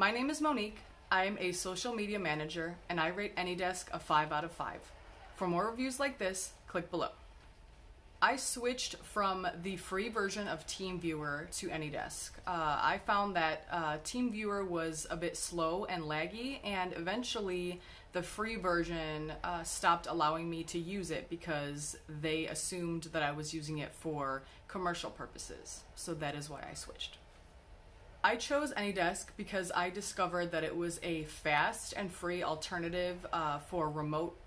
My name is Monique. I am a social media manager and I rate AnyDesk a 5 out of 5. For more reviews like this, click below. I switched from the free version of TeamViewer to AnyDesk. I found that TeamViewer was a bit slow and laggy, and eventually the free version stopped allowing me to use it because they assumed that I was using it for commercial purposes. So that is why I switched. I chose AnyDesk because I discovered that it was a fast and free alternative for remote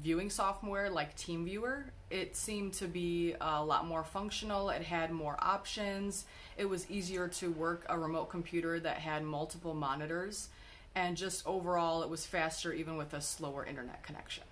viewing software like TeamViewer. It seemed to be a lot more functional. It had more options. It was easier to work a remote computer that had multiple monitors. And just overall, it was faster even with a slower internet connection.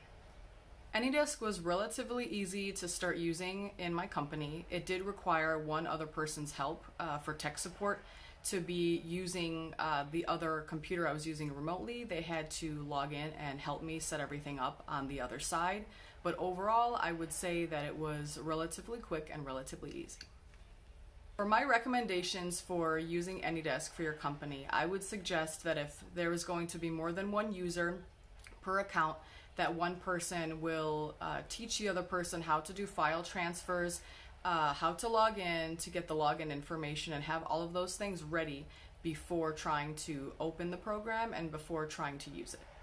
AnyDesk was relatively easy to start using in my company. It did require one other person's help for tech support to be using the other computer I was using remotely. They had to log in and help me set everything up on the other side. But overall, I would say that it was relatively quick and relatively easy. For my recommendations for using AnyDesk for your company, I would suggest that if there was going to be more than one user per account, that one person will teach the other person how to do file transfers, how to log in, to get the login information, and have all of those things ready before trying to open the program and before trying to use it.